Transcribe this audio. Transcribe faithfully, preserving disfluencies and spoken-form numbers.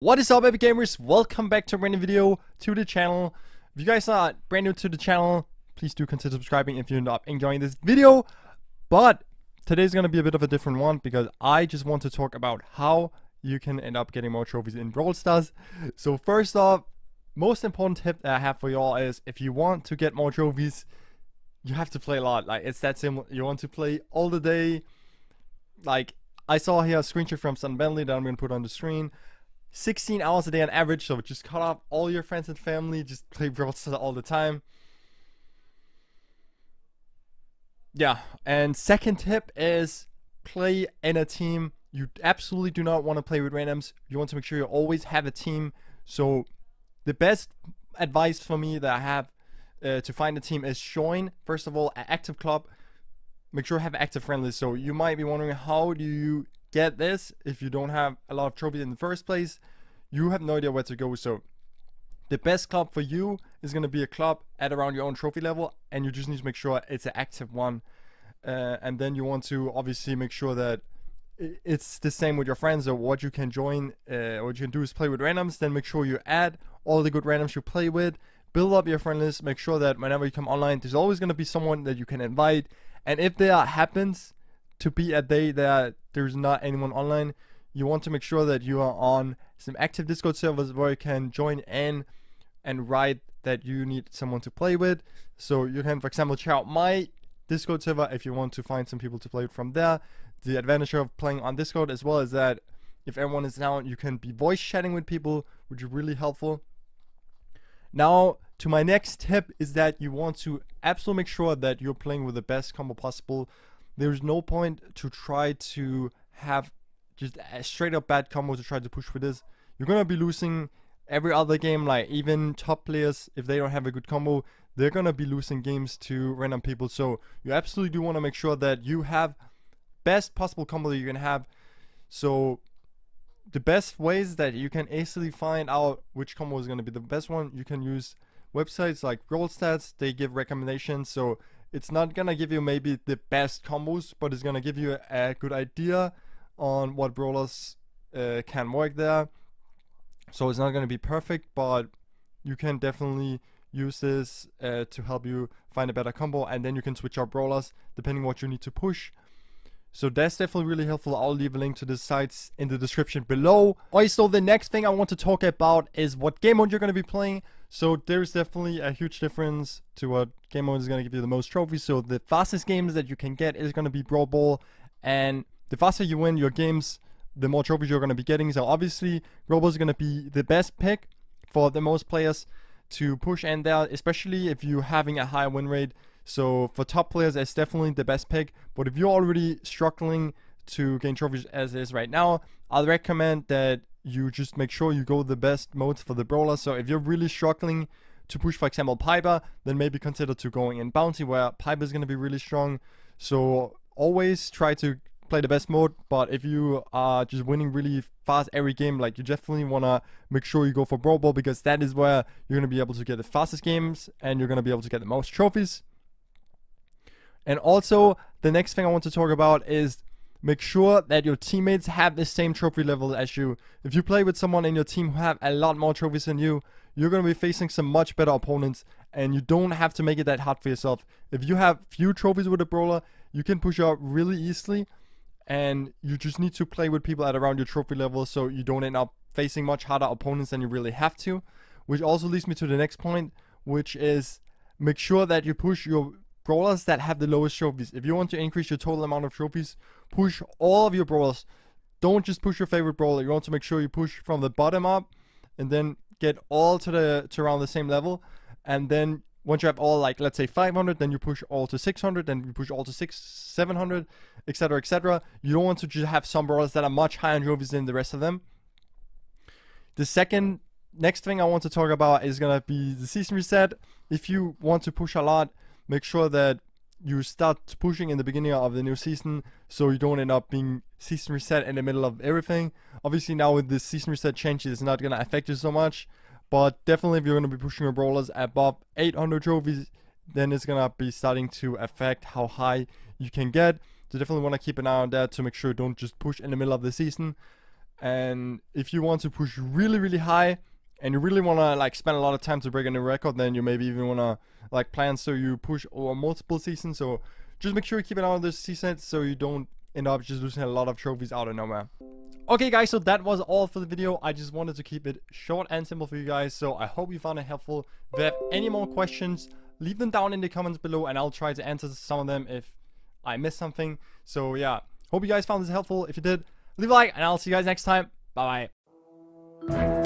What is up, Epic Gamers? Welcome back to a brand new video to the channel. If you guys are brand new to the channel, please do consider subscribing if you're not enjoying this video. But today's going to be a bit of a different one because I just want to talk about how you can end up getting more trophies in Brawl Stars. So first off, most important tip that I have for y'all is if you want to get more trophies, you have to play a lot. Like, it's that simple. You want to play all the day. Like, I saw here a screenshot from Sun Bentley that I'm going to put on the screen. sixteen hours a day on average, so just cut off all your friends and family, just play Brawl Stars all the time. Yeah, and second tip is play in a team. You absolutely do not want to play with randoms. You want to make sure you always have a team. So the best advice for me that I have uh, to find a team is join, first of all, an active club. Make sure you have active friendlies. So you might be wondering, how do you get this if you don't have a lot of trophies in the first place? You have no idea where to go. So the best club for you is going to be a club at around your own trophy level, and you just need to make sure it's an active one, uh, and then you want to obviously make sure that it's the same with your friends. So what you can join, uh, what you can do is play with randoms, then make sure you add all the good randoms you play with, build up your friend list, make sure that whenever you come online there's always going to be someone that you can invite. And if there happens to be a day that there's not anyone online, you want to make sure that you are on some active Discord servers where you can join in and write that you need someone to play with. So you can, for example, check out my Discord server if you want to find some people to play from there. The advantage of playing on Discord as well is that if everyone is down, you can be voice chatting with people, which is really helpful. Now, to my next tip is that you want to absolutely make sure that you're playing with the best combo possible. There's no point to try to have just a straight up bad combo to try to push for this. You're going to be losing every other game. Like, even top players, if they don't have a good combo, they're going to be losing games to random people. So you absolutely do want to make sure that you have best possible combo that you can have. So the best ways that you can easily find out which combo is going to be the best one, you can use websites like Rollstats. They give recommendations. So it's not gonna give you maybe the best combos, but it's gonna give you a, a good idea on what brawlers uh, can work there. So it's not gonna be perfect, but you can definitely use this uh, to help you find a better combo, and then you can switch out brawlers depending what you need to push. So that's definitely really helpful. I'll leave a link to the sites in the description below. Alright, so the next thing I want to talk about is what game mode you're going to be playing. So there's definitely a huge difference to what game mode is going to give you the most trophies. So the fastest games that you can get is going to be Brawl Ball, and the faster you win your games, the more trophies you're going to be getting. So obviously Brawl Ball is going to be the best pick for the most players to push in there, especially if you're having a high win rate. So for top players, it's definitely the best pick. But if you're already struggling to gain trophies as it is right now, I'd recommend that you just make sure you go the best modes for the brawler. So if you're really struggling to push, for example, Piper, then maybe consider to going in Bounty, where Piper is going to be really strong. So always try to play the best mode, but if you are just winning really fast every game, like, you definitely want to make sure you go for Brawl Ball, because that is where you're going to be able to get the fastest games and you're going to be able to get the most trophies. And also, the next thing I want to talk about is make sure that your teammates have the same trophy level as you. If you play with someone in your team who have a lot more trophies than you, you're going to be facing some much better opponents, and you don't have to make it that hard for yourself. If you have few trophies with a brawler, you can push out really easily, and you just need to play with people at around your trophy level so you don't end up facing much harder opponents than you really have to. Which also leads me to the next point, which is make sure that you push your brawlers that have the lowest trophies. If you want to increase your total amount of trophies, push all of your brawlers. Don't just push your favorite brawler. You want to make sure you push from the bottom up and then get all to the to around the same level. And then once you have all, like, let's say five hundred, then you push all to six hundred, then you push all to six, seven hundred, et cetera, et cetera. You don't want to just have some brawlers that are much higher in trophies than the rest of them. The second, next thing I want to talk about is going to be the season reset. If you want to push a lot, make sure that you start pushing in the beginning of the new season so you don't end up being season reset in the middle of everything. Obviously, now with this season reset change, it's not going to affect you so much. But definitely, if you're going to be pushing your brawlers above eight hundred trophies, then it's going to be starting to affect how high you can get. So definitely want to keep an eye on that to make sure you don't just push in the middle of the season. And if you want to push really, really high, and you really want to like spend a lot of time to break a new record, then you maybe even want to like plan so you push over multiple seasons. So just make sure you keep an eye on this season so you don't end up just losing a lot of trophies out of nowhere. Okay guys, so that was all for the video. I just wanted to keep it short and simple for you guys, so I hope you found it helpful. If you have any more questions, leave them down in the comments below and I'll try to answer some of them if I missed something. So yeah, hope you guys found this helpful. If you did, leave a like and I'll see you guys next time. Bye bye.